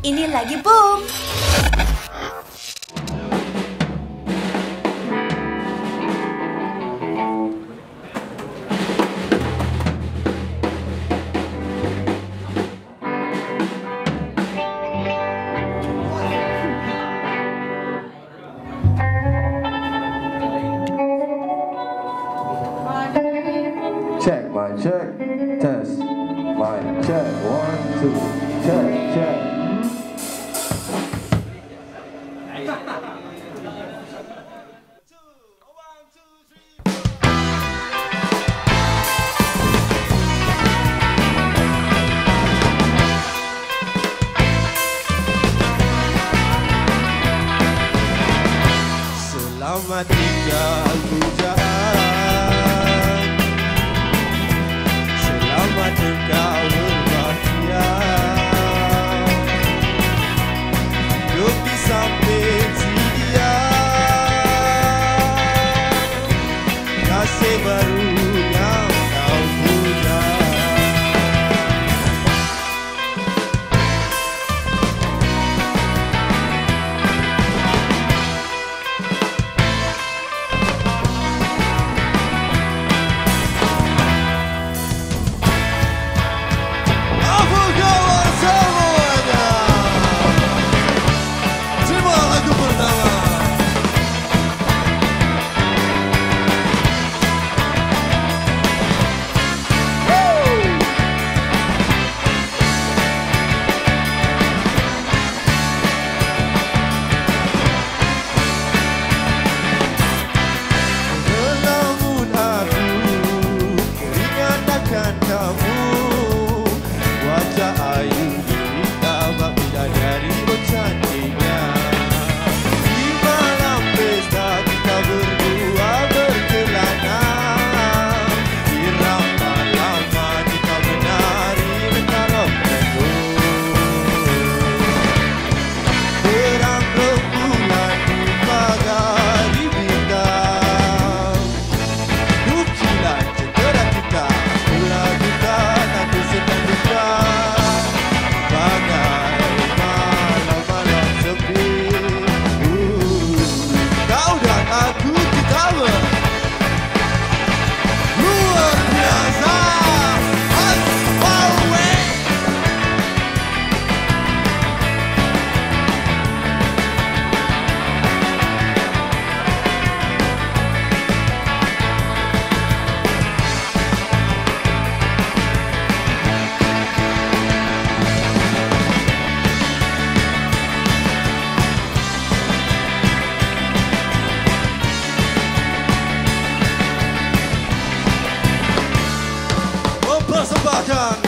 Ini lagi boom. Check my check, test my check, 1, 2, check, check. Selama 3 bulan, selama engkau berbahagia, duduk di samping si dia, kasih baru yang kau punya. Persembahkan